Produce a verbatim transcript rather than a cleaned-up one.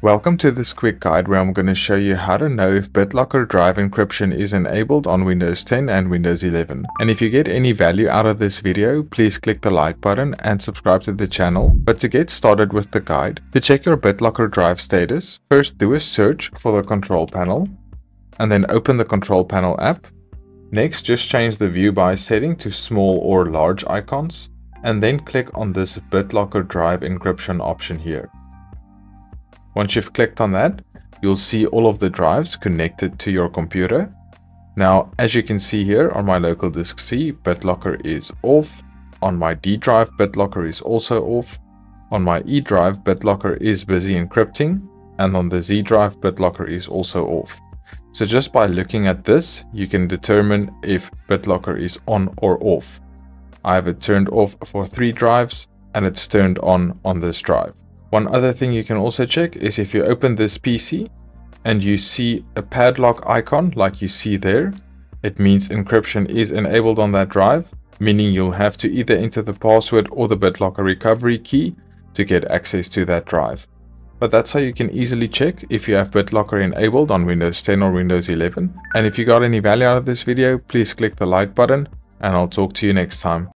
Welcome to this quick guide where I'm going to show you how to know if BitLocker drive encryption is enabled on Windows ten and Windows eleven. And if you get any value out of this video, please click the like button and subscribe to the channel. But to get started with the guide, to check your BitLocker drive status, first do a search for the control panel and then open the control panel app. Next, just change the view by setting to small or large icons and then click on this BitLocker drive encryption option here. Once you've clicked on that, you'll see all of the drives connected to your computer. Now, as you can see here on my local disk C, BitLocker is off. On my D drive, BitLocker is also off. On my E drive, BitLocker is busy encrypting. And on the Z drive, BitLocker is also off. So just by looking at this, you can determine if BitLocker is on or off. I have it turned off for three drives and it's turned on on this drive. One other thing you can also check is if you open this P C and you see a padlock icon like you see there, it means encryption is enabled on that drive, meaning you'll have to either enter the password or the BitLocker recovery key to get access to that drive. But that's how you can easily check if you have BitLocker enabled on Windows ten or Windows eleven. And if you got any value out of this video, please click the like button and I'll talk to you next time.